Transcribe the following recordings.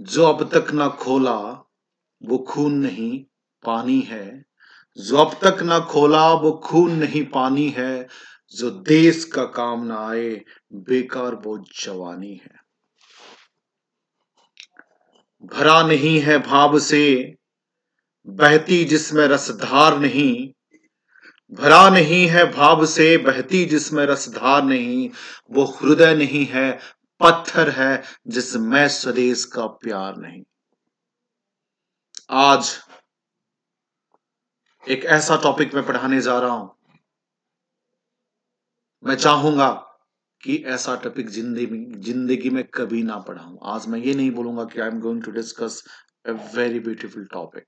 जो अब तक ना खोला वो खून नहीं पानी है, जो अब तक ना खोला वो खून नहीं पानी है, जो देश का काम ना आए बेकार वो जवानी है। भरा नहीं है भाव से बहती जिसमें रसधार नहीं, भरा नहीं है भाव से बहती जिसमें रसधार नहीं, वो हृदय नहीं है पत्थर है जिसमें स्वदेश का प्यार नहीं। आज एक ऐसा टॉपिक मैं पढ़ाने जा रहा हूं, मैं चाहूंगा कि ऐसा टॉपिक जिंदगी में कभी ना पढ़ाऊं। आज मैं ये नहीं बोलूंगा कि I am going to discuss a very beautiful topic.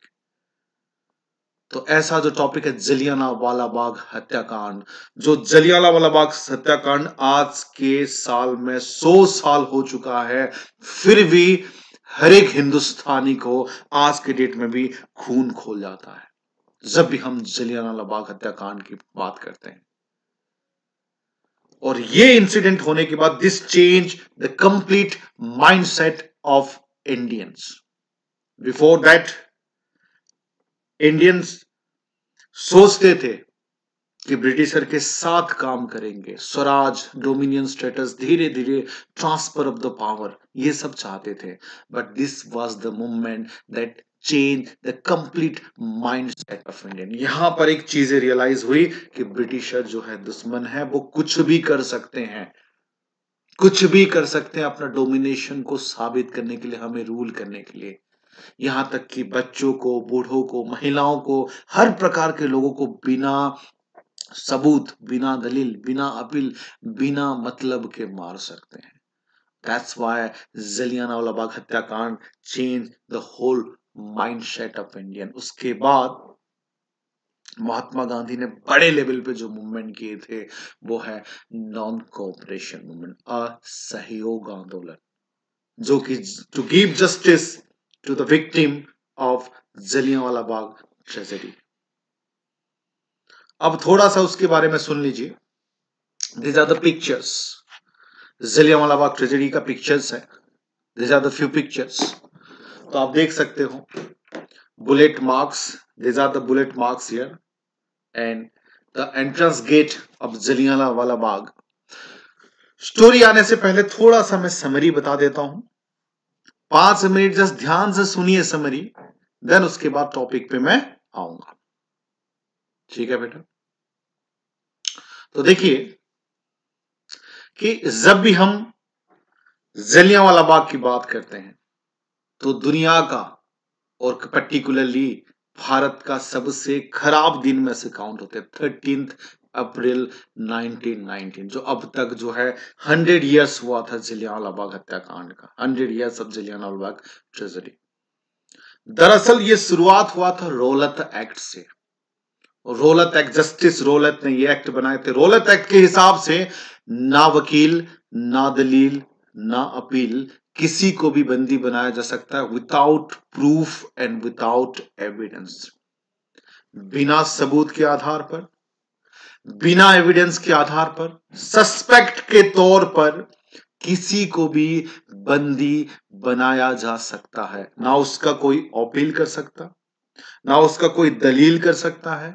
तो ऐसा जो टॉपिक है जलियांवाला बाग हत्याकांड, जो जलियांवाला बाग हत्याकांड आज के साल में 100 साल हो चुका है, फिर भी हर एक हिंदुस्तानी को आज के डेट में भी खून खोल जाता है जब भी हम जलियांवाला बाग हत्याकांड की बात करते हैं। और ये इंसिडेंट होने के बाद this change the complete mindset of Indians. Before that Indians सोचते थे कि ब्रिटिशर के साथ काम करेंगे, स्वराज, डोमिनियन स्टेटस, धीरे धीरे ट्रांसफर ऑफ द पावर, ये सब चाहते थे। But this was the movement that change the complete mindset of Indian. यहां पर एक चीज रियलाइज हुई कि ब्रिटिशर जो है दुश्मन है, वो कुछ भी कर सकते हैं, कुछ भी कर सकते हैं अपना डोमिनेशन को साबित करने के लिए, हमें रूल करने के लिए। यहां तक कि बच्चों को, बूढ़ों को, महिलाओं को, हर प्रकार के लोगों को बिना सबूत, बिना दलील, बिना अपील, बिना मतलब के मार सकते हैं। That's why जलियांवाला बाग हत्याकांड change the whole mindset of Indian. उसके बाद महात्मा गांधी ने बड़े लेवल पे जो मूवमेंट किए थे वो है नॉन कोऑपरेशन मूवमेंट, असहयोग आंदोलन, जो कि to give justice to the victim of Jallianwala Bagh tragedy। अब थोड़ा सा उसके बारे में सुन लीजिए। These are the pictures। Jallianwala Bagh tragedy का pictures है। These are the few pictures। तो आप देख सकते हो bullet marks। These are the bullet marks here and the entrance gate of Jallianwala Bagh. Story आने से पहले थोड़ा सा मैं समरी बता देता हूं, 5 मिनट जस्ट ध्यान से सुनिए समरी, देन उसके बाद टॉपिक पे मैं आऊंगा। ठीक है बेटा? तो देखिए कि जब भी हम जलियांवाला बाग की बात करते हैं तो दुनिया का और पर्टिकुलरली भारत का सबसे खराब दिन में से काउंट होते हैं 13 अप्रैल 1919, जो अब तक जो है 100 इयर्स हुआ था जलियांवाला बाग हत्याकांड का। 100 years of Jallianwala Bagh tragedy. दरअसल ये शुरुआत हुआ था रोलत एक्ट से। रोलत एक्ट, जस्टिस रोलत ने ये एक्ट बनाए थे। रोलत एक्ट के हिसाब से ना वकील, ना दलील, ना अपील, किसी को भी बंदी बनाया जा सकता है without proof and without evidence. बिना सबूत के आधार पर, बिना एविडेंस के आधार पर, सस्पेक्ट के तौर पर किसी को भी बंदी बनाया जा सकता है। ना उसका कोई अपील कर सकता, ना उसका कोई दलील कर सकता है,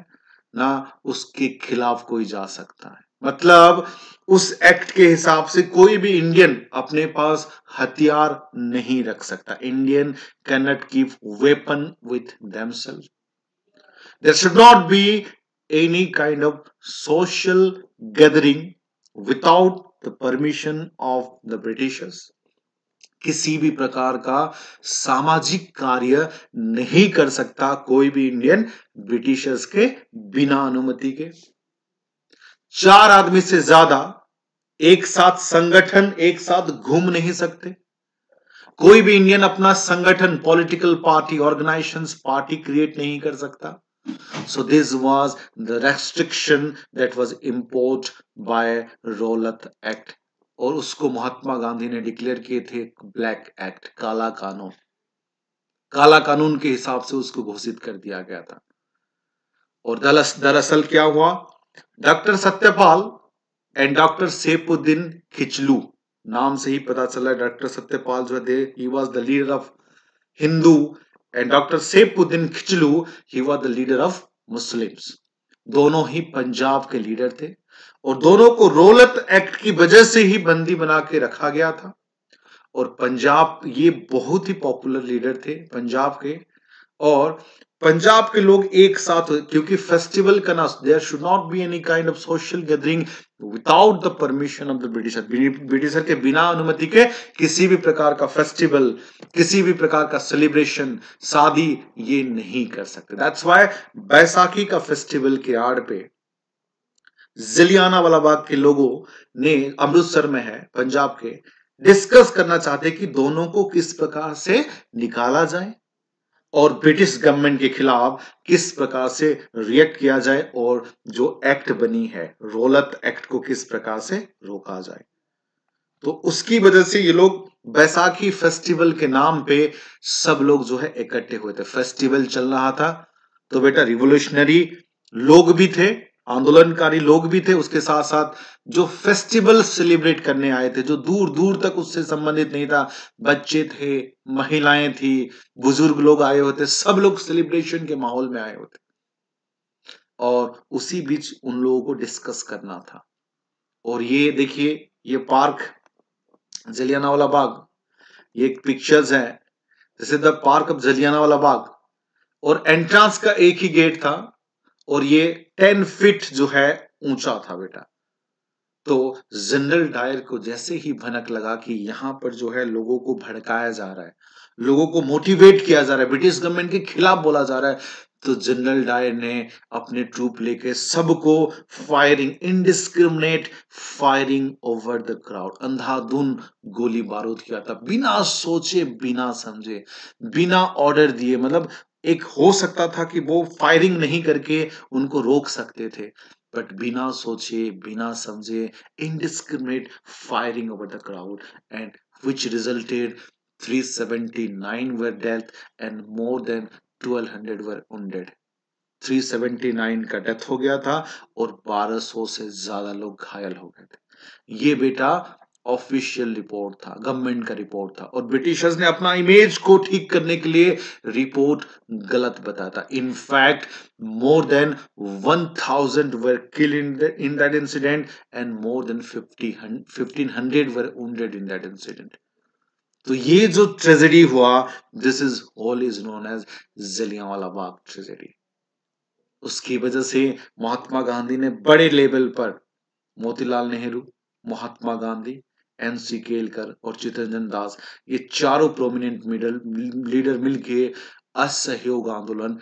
ना उसके खिलाफ कोई जा सकता है। मतलब उस एक्ट के हिसाब से कोई भी इंडियन अपने पास हथियार नहीं रख सकता। Indian can not keep weapon with themselves. There should not be any kind of social gathering without the permission of the Britishers। किसी भी प्रकार का सामाजिक कार्य नहीं कर सकता कोई भी इंडियन ब्रिटिशर्स के बिना अनुमति के। 4 आदमी से ज्यादा एक साथ संगठन, एक साथ घूम नहीं सकते। कोई भी इंडियन अपना संगठन, political party, organisation, party create नहीं कर सकता। So this was the restriction that was imposed by Rowlatt Act। और उसको महात्मा गांधी ने डिक्लेयर किए थे ब्लैक एक्ट, काला कानून। काला कानून के हिसाब से उसको घोषित कर दिया गया था। और दरअसल क्या हुआ, doctor Satyapal and doctor Saifuddin Kitchlew, नाम से ही पता चला डॉक्टर सत्यपाल जो है, he was the leader of Hindu, and Doctor Saifuddin Kitchlew, he was the leader of Muslims. दोनों ही पंजाब के लीडर थे और दोनों को रोलत एक्ट की वजह से ही बंदी बना के रखा गया था। और पंजाब, ये बहुत ही पॉपुलर लीडर थे पंजाब के, और पंजाब के लोग एक साथ, क्योंकि फेस्टिवल का ना, there should not be any kind of social gathering without the permission of the Britisher. Britisher के बिना अनुमति के किसी भी प्रकार का फेस्टिवल, किसी भी प्रकार का सेलिब्रेशन, शादी, ये नहीं कर सकते। दैट्स व्हाई बैसाखी का फेस्टिवल के आड़ पे जलियानावाला बाग के लोगों ने, अमृतसर में है पंजाब के, डिस्कस करना चाहते कि दोनों को किस प्रकार से निकाला जाए और ब्रिटिश गवर्नमेंट के खिलाफ किस प्रकार से रिएक्ट किया जाए, और जो एक्ट बनी है रोलत एक्ट को किस प्रकार से रोका जाए। तो उसकी वजह से ये लोग बैसाखी फेस्टिवल के नाम पे सब लोग जो है इकट्ठे हुए थे। फेस्टिवल चल रहा था तो बेटा रिवोल्यूशनरी लोग भी थे, आंदोलनकारी लोग भी थे, उसके साथ साथ जो फेस्टिवल सेलिब्रेट करने आए थे, जो दूर दूर तक उससे संबंधित नहीं था, बच्चे थे, महिलाएं थी, बुजुर्ग लोग आए होते, सब लोग सेलिब्रेशन के माहौल में आए होते। और उसी बीच उन लोगों को डिस्कस करना था। और ये देखिए, ये पार्क जलियानावाला बाग, ये एक पिक्चर्स है, जैसे the park of Jallianwala Bagh, और एंट्रांस का एक ही गेट था और ये 10 फीट जो है ऊंचा था बेटा। तो जनरल डायर को जैसे ही भनक लगा कि यहां पर जो है लोगों को भड़काया जा रहा है, लोगों को मोटिवेट किया जा रहा है, ब्रिटिश गवर्नमेंट के खिलाफ बोला जा रहा है, तो जनरल डायर ने अपने ट्रूप लेके सबको firing, indiscriminate firing over the crowd, अंधाधुन गोली बारूद किया था, बिना सोचे, बिना समझे, बिना ऑर्डर दिए। मतलब एक हो सकता था कि वो फायरिंग नहीं करके उनको रोक सकते थे, बट बिना सोचे, बिना समझे, indiscriminate firing over the crowd, and which resulted 379 were death and more than 1200 were wounded. 379 का डेथ हो गया था और 1200 से ज्यादा लोग घायल हो गए थे। ये बेटा ऑफिशियल रिपोर्ट था, गवर्नमेंट का रिपोर्ट था, और ब्रिटिशर्स ने अपना इमेज को ठीक करने के लिए रिपोर्ट गलत बताया था। In fact more than 1000 were killed in that incident and more than 1500 were wounded in that incident. तो ये जो ट्रेजेडी हुआ, this is all is known as Jallianwala Bagh tragedy. उसकी वजह से महात्मा गांधी ने बड़े लेवल पर मोतीलाल नेहरू, महात्मा गांधी, एनसी केलकर और चित्तरंजन दास, ये चारों प्रोमिनेंट लीडर मिलके असहयोग आंदोलन,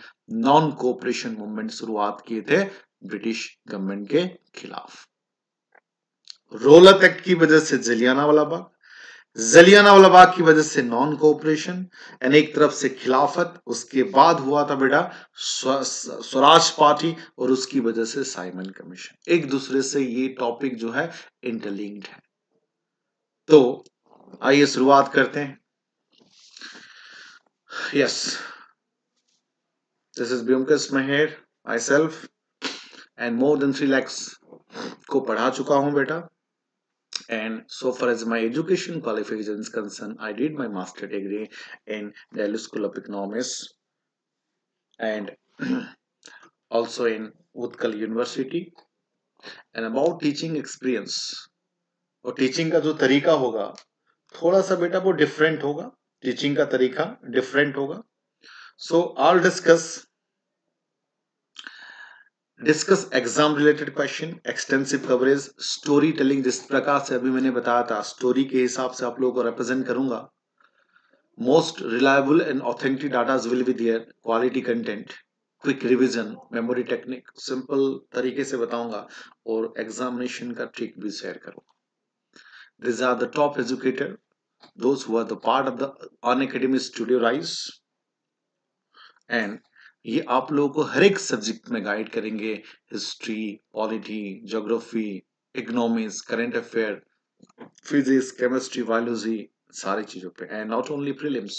नॉन कोऑपरेशन मूवमेंट शुरुआत किए थे ब्रिटिश गवर्नमेंट के खिलाफ। रोलत एक्ट की वजह से जलियानावाला बाग, जलियानावाला बाग की वजह से नॉन कोऑपरेशन, यानी एक तरफ से खिलाफत, उसके बाद हुआ था बेटा स्वराज पार्टी, और उसकी वजह से साइमन कमीशन। एक दूसरे से ये टॉपिक जो है इंटरलिंक्ड है। तो आइए शुरुआत करते हैं। Yes, this is Byomkesh Meher, myself, and more than 3 lakhs को पढ़ा चुका हूं बेटा। And so far as my education qualification is concerned, I did my master degree in Delhi School of Economics and also in Utkali University. And about teaching experience, और teaching का जो तरीका होगा थोड़ा सा बेटा वो different होगा, teaching का तरीका different होगा। So I'll discuss exam related question, extensive coverage, story telling, जिस प्रकार से अभी मैंने बताया था स्टोरी के हिसाब से आप लोगों को रिप्रेजेंट करूंगा। Most reliable and authentic data will be there, quality content, quick revision, memory technique, simple तरीके से बताऊंगा और एग्जामिनेशन का ट्रिक भी शेयर करूंगा। This are the top educator, those who are the part of the Unacademy studio rise, and ये आप लोगों को हर एक सब्जेक्ट में गाइड करेंगे, history, polity, geography, economics, current affair, physics, chemistry, biology, सारी चीजों पे। And not only prelims,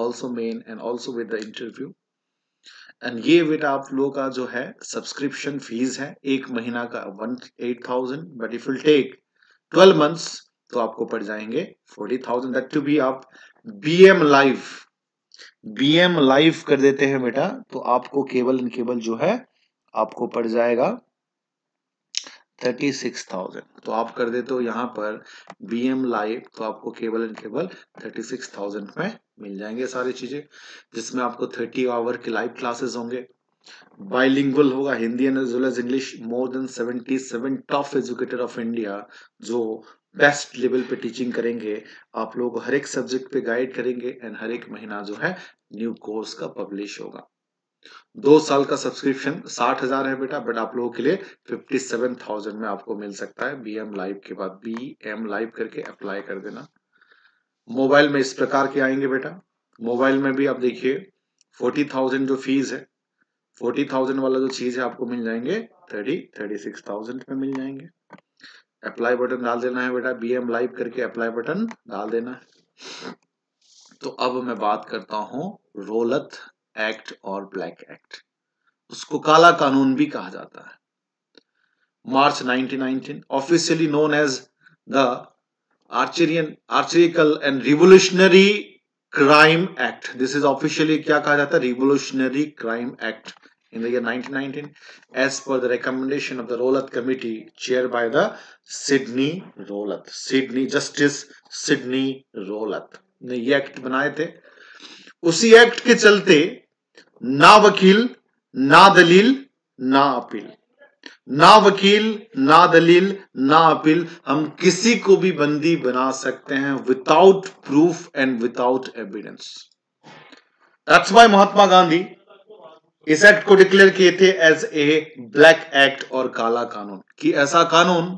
also main and also with the interview. And ये बेटा आप लोगों का जो है सब्सक्रिप्शन फीस है, एक महीना का 18,000, but if will take 12 months तो आपको पड़ जाएंगे 40,000। दैट टू बी आप BM लाइव बीएम लाइव कर देते हैं बेटा, तो आपको केवल एंड केवल जो है आपको पड़ जाएगा 36,000। तो आप कर देते हो यहाँ पर बीएम लाइव, तो आपको केवल एंड केवल 36,000 में मिल जाएंगे सारी चीजें, जिसमें आपको 30 आवर की लाइव क्लासेस होंगे, बाइलिंगुअल होगा Hindi and as well as English, more than 77 top educator of India जो बेस्ट लेवल पे टीचिंग करेंगे, आप लोगों को हर एक सब्जेक्ट पे गाइड करेंगे एंड हर एक महीना जो है न्यू कोर्स का पब्लिश होगा। 2 साल का सब्सक्रिप्शन 60,000 है बेटा, बट आप लोगों के लिए 57,000 में आपको मिल सकता है बीएम लाइव के बाद। बीएम लाइव करके अप्लाई कर देना। मोबाइल में इस प्रकार के आएंगे बेटा, मोबाइल में भी आप देखिए 40,000 जो फीस है, 40,000 वाला जो चीज है आपको मिल जाएंगे 36,000 में मिल जाएंगे। अप्लाई बटन डाल देना है बेटा, बीएम लाइव करके अप्लाई बटन डाल देना है। तो अब मैं बात करता हूं रोलत एक्ट और ब्लैक एक्ट, उसको काला कानून भी कहा जाता है। March 1919 officially known as the anarchical and revolutionary crime act. This is officially क्या कहा जाता है, revolutionary crime act in the year 1919 as per the recommendation of the Rowlatt Committee chaired by the Justice Sidney Rowlatt ने ये act बनाए थे। उसी act के चलते ना वकील ना दलील ना अपील, ना वकील ना दलील ना अपील, हम किसी को भी बंदी बना सकते हैं without proof and without evidence. That's why Mahatma Gandhi इस एक्ट को डिक्लेयर किए थे एज ए ब्लैक एक्ट और काला कानून, कि ऐसा कानून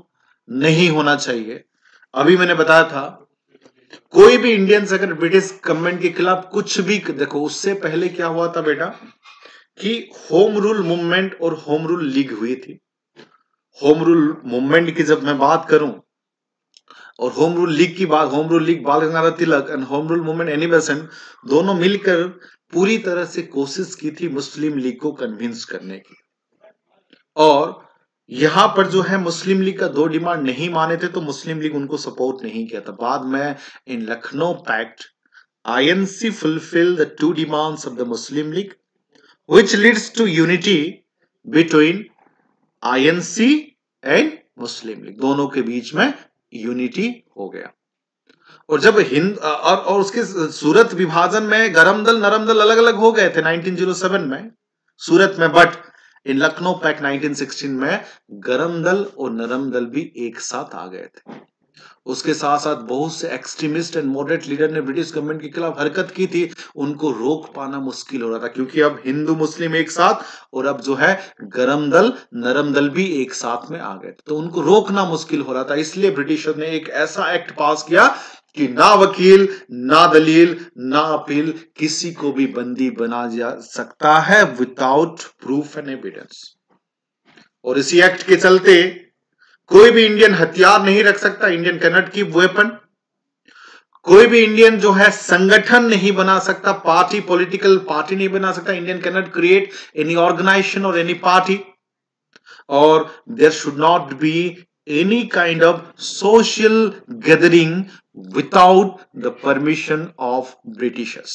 नहीं होना चाहिए। अभी मैंने बताया था कोई भी इंडियंस अगर ब्रिटिश गवर्नमेंट के खिलाफ कुछ भी देखो, उससे पहले क्या हुआ था बेटा कि होम रूल मूवमेंट और होम रूल लीग हुई थी। होम रूल मूवमेंट की जब मैं बात करूं और होम रूल लीग की बात, home rule league Bal Gangadhar Tilak and home rule movement Annie Besant दोनों मिलकर पूरी तरह से कोशिश की थी मुस्लिम लीग को कन्विंस करने की। और यहाँ पर जो है मुस्लिम लीग का 2 डिमांड नहीं माने थे, तो मुस्लिम लीग उनको सपोर्ट नहीं किया था। बाद में in Lucknow pact INC fulfil the 2 demands of the Muslim league which leads to unity between INC and Muslim league, दोनों के बीच में यूनिटी हो गया। और जब हिंद और उसके सूरत विभाजन में गरम दल नरम दल अलग अलग हो गए थे 1907 में सूरत में, बट इन लखनऊ पैक्ट 1916 में गरम दल और नरम दल भी एक साथ आ गए थे। उसके साथ साथ बहुत से एक्सट्रीमिस्ट एंड मॉडरेट लीडर ने ब्रिटिश गवर्नमेंट के खिलाफ हरकत की थी, उनको रोक पाना मुश्किल हो रहा था, क्योंकि अब हिंदू मुस्लिम एक साथ और अब जो है गरम दल नरम दल भी एक साथ में आ गए, तो उनको रोकना मुश्किल हो रहा था। इसलिए ब्रिटिशर ने एक ऐसा एक्ट पास किया कि ना वकील ना दलील ना अपील, किसी को भी बंदी बना जा सकता है विदाउट प्रूफ एंड एविडेंस। और इसी एक्ट के चलते कोई भी इंडियन हथियार नहीं रख सकता, Indian can not keep weapon. कोई भी इंडियन जो है संगठन नहीं बना सकता, पार्टी पॉलिटिकल पार्टी नहीं बना सकता, Indian can not create any organisation और एनी पार्टी। और there should not be any kind of social gathering without the permission of Britishers.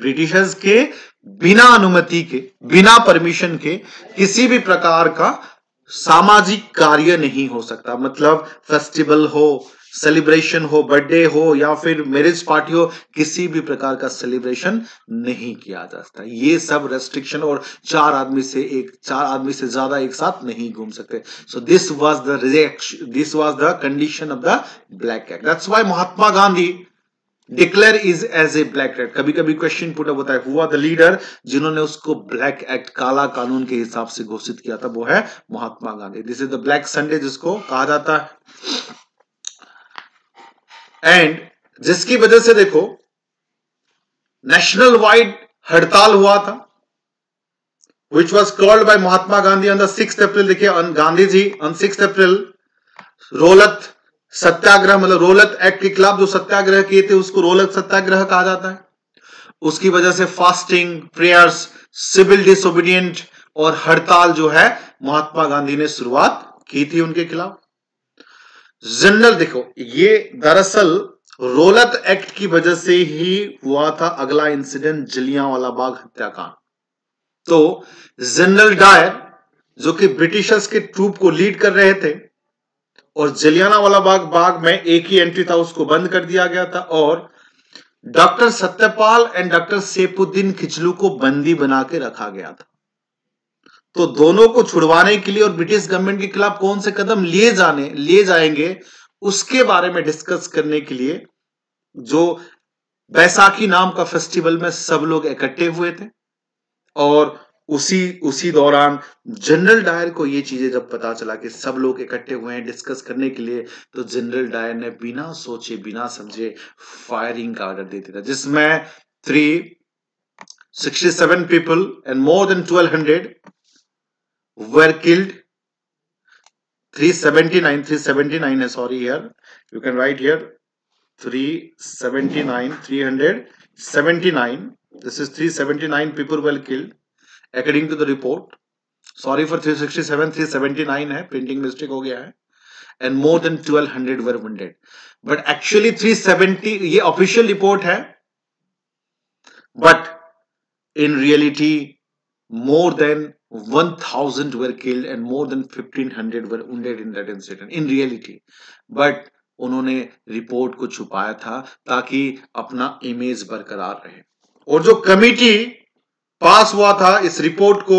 Britishers के बिना अनुमति के बिना परमिशन के किसी भी प्रकार का सामाजिक कार्य नहीं हो सकता, मतलब फेस्टिवल हो, सेलिब्रेशन हो, बर्थडे हो या फिर मैरिज पार्टी हो, किसी भी प्रकार का सेलिब्रेशन नहीं किया जा सकता। ये सब रेस्ट्रिक्शन, और 4 आदमी से ज्यादा एक साथ नहीं घूम सकते। So this was the condition of the black act. That's why Mahatma Gandhi declare is as a black act. कभी कभी क्वेश्चन पुट अप होता है, हुआ द लीडर जिन्होंने उसको ब्लैक एक्ट काला कानून के हिसाब से घोषित किया था, वो है Mahatma Gandhi. This is the black Sunday जिसको कहा जाता है, एंड जिसकी वजह से देखो नेशनल वाइड हड़ताल हुआ था which was called by Mahatma Gandhi on the 6 April. देखिए Gandhi ji on 6 April Rowlatt Satyagraha, मतलब रोलत एक्ट के खिलाफ जो सत्याग्रह किए थे उसको रोलत सत्याग्रह कहा जाता है। उसकी वजह से फास्टिंग, प्रेयर्स, सिविल डिसोबीडियंट और हड़ताल जो है महात्मा गांधी ने शुरुआत की थी उनके खिलाफ। जनरल देखो, ये दरअसल रोलत एक्ट की वजह से ही हुआ था अगला इंसिडेंट जलियांवाला बाग हत्याकांड। तो जनरल डायर जो कि ब्रिटिशर्स के ट्रूप को लीड कर रहे थे और जलियांवाला बाग में एक ही एंट्री था, उसको बंद कर दिया गया था और doctor Satyapal and doctor Saifuddin Kitchlew को बंदी बना के रखा गया था। तो दोनों को छुड़वाने के लिए और ब्रिटिश गवर्नमेंट के खिलाफ कौन से कदम लिए जाएंगे उसके बारे में डिस्कस करने के लिए जो बैसाखी नाम का फेस्टिवल में सब लोग इकट्ठे हुए थे। और उसी दौरान जनरल डायर को ये चीजें जब पता चला कि सब लोग इकट्ठे हुए हैं डिस्कस करने के लिए, तो जनरल डायर ने बिना सोचे बिना समझे फायरिंग का ऑर्डर दे दिया, जिसमें 367 people and more than 1200 were killed. 379 है, sorry here you can write here 379 this is 379 people were killed according to the report. Sorry for 367, 379 है, प्रिंटिंग मिस्टेक हो गया है। And more than 1200 were wounded, but actually 370 ये official report है, but in reality more than 1000 were killed and more than 1500 were wounded in that incident in reality, but उन्होंने report को छुपाया था ताकि अपना इमेज बरकरार रहे। और जो कमिटी पास हुआ था इस रिपोर्ट को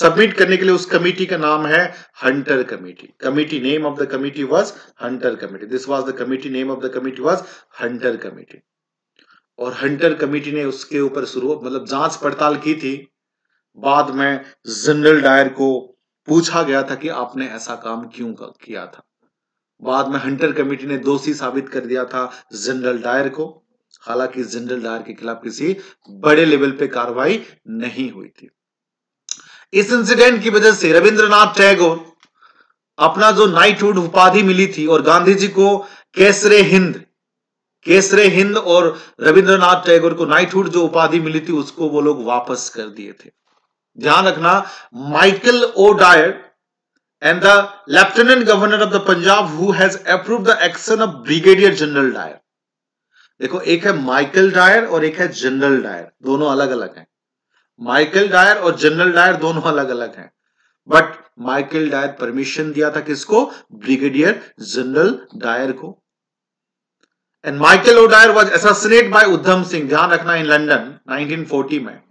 सबमिट करने के लिए, उस कमिटी का नाम है Hunter committee. Committee name of the committee was Hunter committee, this was the committee name of the committee was Hunter committee. और हंटर कमेटी ने उसके ऊपर जांच पड़ताल की थी। बाद में जनरल डायर को पूछा गया था कि आपने ऐसा काम क्यों किया था। बाद में हंटर कमेटी ने दोषी साबित कर दिया था जनरल डायर को, हालांकि जनरल डायर के खिलाफ किसी बड़े लेवल पे कार्रवाई नहीं हुई थी। इस इंसिडेंट की वजह से रविंद्रनाथ टैगोर अपना जो नाइटहुड उपाधि मिली थी और गांधी जी को केसरे हिंद और रविंद्रनाथ टैगोर को नाइटहुड जो उपाधि मिली थी उसको वो लोग वापस कर दिए थे। ध्यान रखना, Michael O'Dwyer and the lieutenant governor of the Punjab who has approved the action of brigadier general Dyer. देखो, एक है माइकल डायर और एक है जनरल डायर, दोनों अलग अलग हैं। माइकल डायर और जनरल डायर दोनों अलग अलग हैं, बट माइकल डायर परमिशन दिया था किसको? ब्रिगेडियर जनरल डायर को। And Michael O'Dwyer was assassinated by Udham Singh, ध्यान रखना, इन लंदन 1940 में।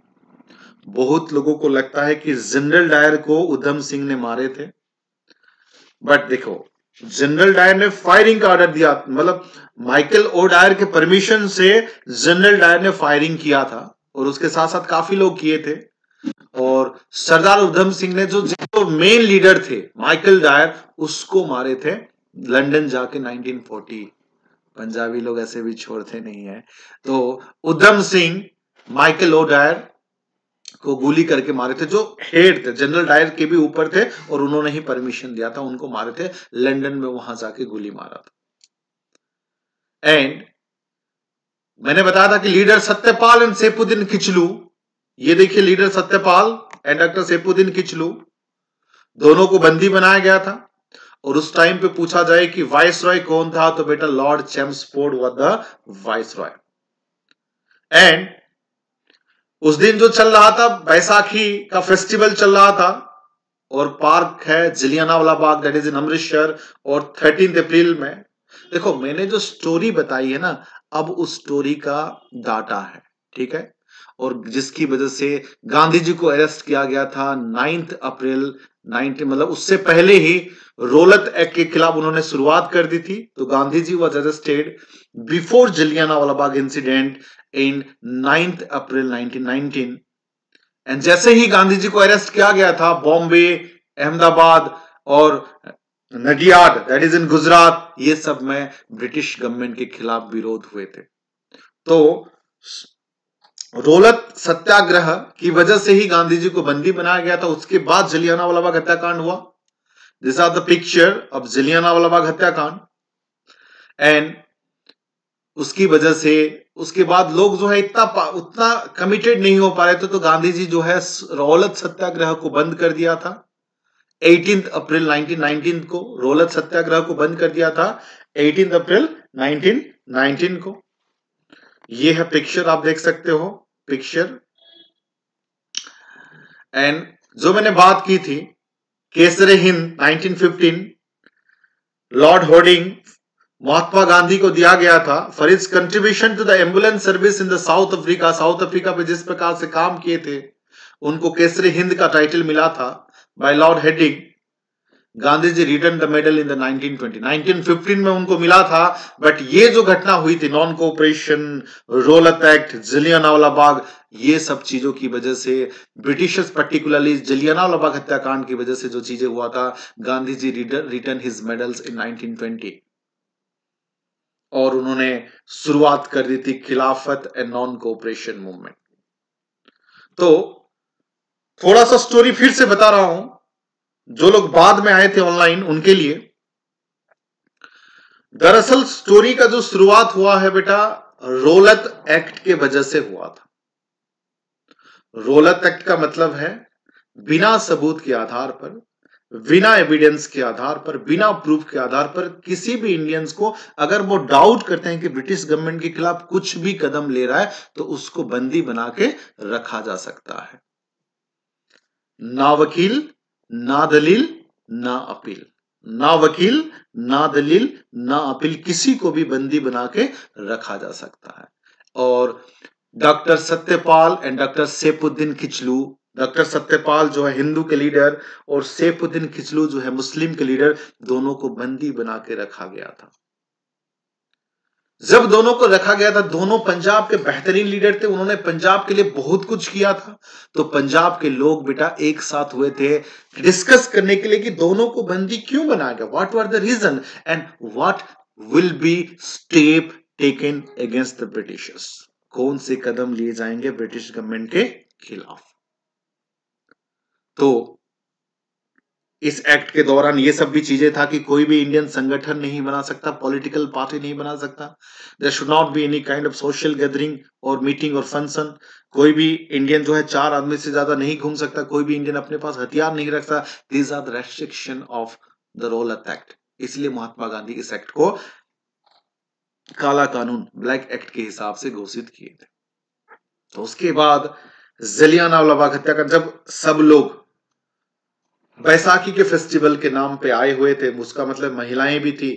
बहुत लोगों को लगता है कि जनरल डायर को उधम सिंह ने मारे थे, बट देखो जनरल डायर ने फायरिंग का ऑर्डर दिया, मतलब माइकल ओ डायर के परमिशन से जनरल डायर ने फायरिंग किया था और उसके साथ साथ काफी लोग किए थे। और सरदार उधम सिंह ने जो मेन लीडर थे माइकल डायर, उसको मारे थे लंदन जाके 1940। पंजाबी लोग ऐसे भी छोड़ते नहीं है। तो Udham Singh Michael O'Dwyer को गोली करके मारे थे, जो हेड थे जनरल डायर के भी ऊपर थे और उन्होंने ही परमिशन दिया था, उनको मारे थे लंदन में, वहां जाके गोली मारा था। एंड मैंने बताया था कि लीडर सत्यपाल एंड सैफुद्दीन खिचलू, ये देखिए leader Satyapal and doctor Saifuddin Kitchlew, दोनों को बंदी बनाया गया था। और उस टाइम पे पूछा जाए कि वाइस रॉय कौन था, तो बेटा lord Chelmsford was the viceroy. And उस दिन जो चल रहा था बैसाखी का फेस्टिवल चल रहा था और पार्क है Jallianwala Bagh, that is in Amritsar. और 13 अप्रैल में, देखो मैंने जो स्टोरी बताई है ना, अब उस स्टोरी का डाटा है, ठीक है, और जिसकी वजह से गांधी जी को अरेस्ट किया गया था 9 अप्रैल 19, मतलब उससे पहले ही रोलत एक्ट के खिलाफ उन्होंने शुरुआत कर दी थी। तो Gandhi ji was arrested before Jallianwala Bagh incident in 9 April 1919। And जैसे ही गांधी जी को अरेस्ट किया गया था, बॉम्बे, अहमदाबाद और Nadiad, that is in Gujarat, ये सब में ब्रिटिश गवर्नमेंट के खिलाफ विरोध हुए थे। तो रोलत सत्याग्रह की वजह से ही गांधी जी को बंदी बनाया गया था। उसके बाद जलियांवाला बाग हत्याकांड हुआ। This are the picture of Jallianwala Bagh हत्याकांड। एंड उसकी वजह से उसके बाद लोग जो है उतना कमिटेड नहीं हो पा रहे थे, तो गांधी जी जो है रोलत सत्याग्रह को बंद कर दिया था। 18 अप्रैल 1919 को रोलत सत्याग्रह को बंद कर दिया था 18 अप्रैल 19 को। ये है पिक्चर, आप देख सकते हो पिक्चर। एंड जो मैंने बात की थी केसरे हिंद 1915 लॉर्ड हार्डिंग महात्मा गांधी को दिया गया था for his contribution to the ambulance service in the South Africa. South Africa पे जिस प्रकार से काम किए थे उनको केसरे हिंद का टाइटल मिला था by lord Hardinge. Gandhi ji return the medal in the 1915 में उनको मिला था। बट ये जो घटना हुई थी non cooperation, Rowlatt act, Jallianwala Bagh, ये सब चीजों की वजह से ब्रिटिशर्स पर्टिकुलरली जलियांवाला बाग हत्याकांड की वजह से जो चीजें हुआ था, Gandhi ji return his medals in 1920 और उन्होंने शुरुआत कर दी थी खिलाफत एंड नॉन कोऑपरेशन मूवमेंट। तो थोड़ा सा स्टोरी फिर से बता रहा हूं जो लोग बाद में आए थे ऑनलाइन उनके लिए। दरअसल स्टोरी का जो शुरुआत हुआ है बेटा, रोलत एक्ट के वजह से हुआ था। रोलत एक्ट का मतलब है बिना सबूत के आधार पर, बिना एविडेंस के आधार पर, बिना प्रूफ के आधार पर किसी भी इंडियंस को अगर वो डाउट करते हैं कि ब्रिटिश गवर्नमेंट के खिलाफ कुछ भी कदम ले रहा है तो उसको बंदी बना के रखा जा सकता है। ना वकील ना दलील ना अपील, ना वकील ना दलील ना अपील, किसी को भी बंदी बना के रखा जा सकता है। और doctor Satyapal and doctor Saifuddin Kitchlew, doctor Satyapal जो है हिंदू के लीडर और सैफुद्दीन किचलू जो है मुस्लिम के लीडर, दोनों को बंदी बना के रखा गया था। जब दोनों को रखा गया था, दोनों पंजाब के बेहतरीन लीडर थे, उन्होंने पंजाब के लिए बहुत कुछ किया था। तो पंजाब के लोग बेटा एक साथ हुए थे डिस्कस करने के लिए कि दोनों को बंदी क्यों बनाया गया, what were the reason and what will be step taken against the Britishers, कौन से कदम लिए जाएंगे ब्रिटिश गवर्नमेंट के खिलाफ। तो इस एक्ट के दौरान ये सब भी चीजें था कि कोई भी इंडियन संगठन नहीं बना सकता, पॉलिटिकल पार्टी नहीं बना सकता, there should not be any kind of social gathering और मीटिंग और फंक्शन, कोई भी इंडियन जो है 4 आदमी से ज्यादा नहीं घूम सकता, कोई भी इंडियन अपने पास हथियार नहीं रख सकता। These are the restriction of the Rowlatt act. इसलिए महात्मा गांधी इस एक्ट को काला कानून, ब्लैक एक्ट के हिसाब से घोषित किए थे। तो उसके बाद जलियांवाला बाग हत्याकांड, जब सब लोग बैसाखी के फेस्टिवल के नाम पे आए हुए थे, उसका मतलब महिलाएं भी थी,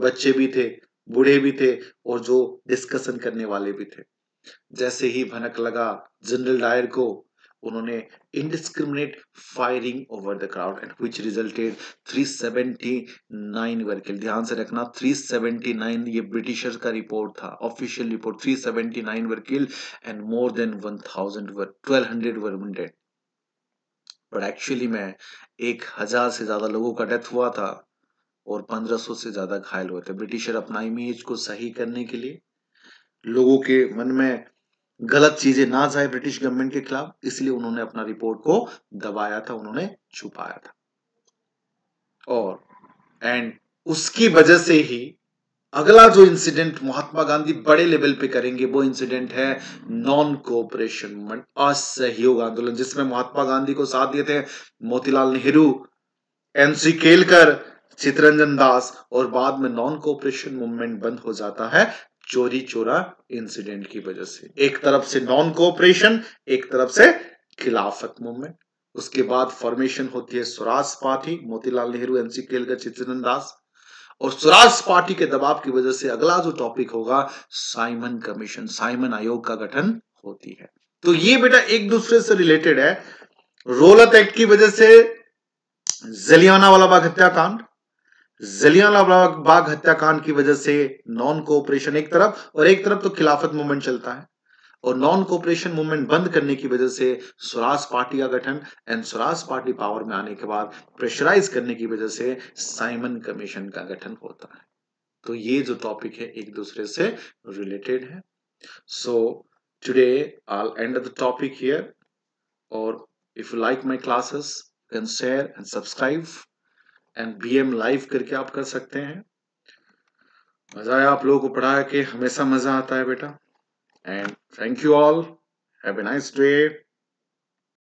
बच्चे भी थे, बूढ़े भी थे और जो डिस्कशन करने वाले भी थे। जैसे ही भनक लगा जनरल डायर को, उन्होंने indiscriminate firing over the crowd and which resulted 379 were kill. ध्यान से रखना 379, ये ब्रिटिशर्स का रिपोर्ट था, official report. 379 were kill and more than 1200 were wounded. But actually में 1000 से ज्यादा लोगों का डेथ हुआ था और 1500 से ज्यादा घायल हुए थे। ब्रिटिशर अपना इमेज को सही करने के लिए, लोगों के मन में गलत चीजें ना जाए ब्रिटिश गवर्नमेंट के खिलाफ, इसलिए उन्होंने अपना रिपोर्ट को दबाया था, उन्होंने छुपाया था। और एंड उसकी वजह से ही अगला जो इंसिडेंट महात्मा गांधी बड़े लेवल पे करेंगे वो इंसिडेंट है नॉन कोऑपरेशन मूवमेंट, असहयोग आंदोलन, जिसमें महात्मा गांधी को साथ दिए थे मोतीलाल नेहरू, एनसी केलकर, चित्तरंजन दास। और बाद में नॉन कोऑपरेशन मूवमेंट बंद हो जाता है चोरी चोरा इंसिडेंट की वजह से। एक तरफ से नॉन कोऑपरेशन, एक तरफ से खिलाफत मूवमेंट। उसके बाद फॉर्मेशन होती है स्वराज पार्टी, मोतीलाल नेहरू, एनसी केलकर, चित्तरंजन दास। और स्वराज पार्टी के दबाव की वजह से अगला जो टॉपिक होगा साइमन कमीशन, साइमन आयोग का गठन होती है। तो ये बेटा एक दूसरे से रिलेटेड है। रोलत एक्ट की वजह से जलियांवाला बाग हत्याकांड, जलियांवाला बाग हत्याकांड की वजह से नॉन कोऑपरेशन एक तरफ, और एक तरफ तो खिलाफत मूवमेंट चलता है। और नॉन कोऑपरेशन मूवमेंट बंद करने की वजह से स्वराज पार्टी का गठन एंड स्वराज पार्टी पावर में आने के बाद प्रेशराइज करने की वजह से साइमन कमीशन का गठन होता है। तो ये जो टॉपिक है एक दूसरे से रिलेटेड है। So today I will end the topic here, और if you like my classes can share and subscribe and BM live करके आप कर सकते हैं। मजा आया आप लोगों को पढ़ा के, हमेशा मजा आता है बेटा। And thank you all. Have a nice day.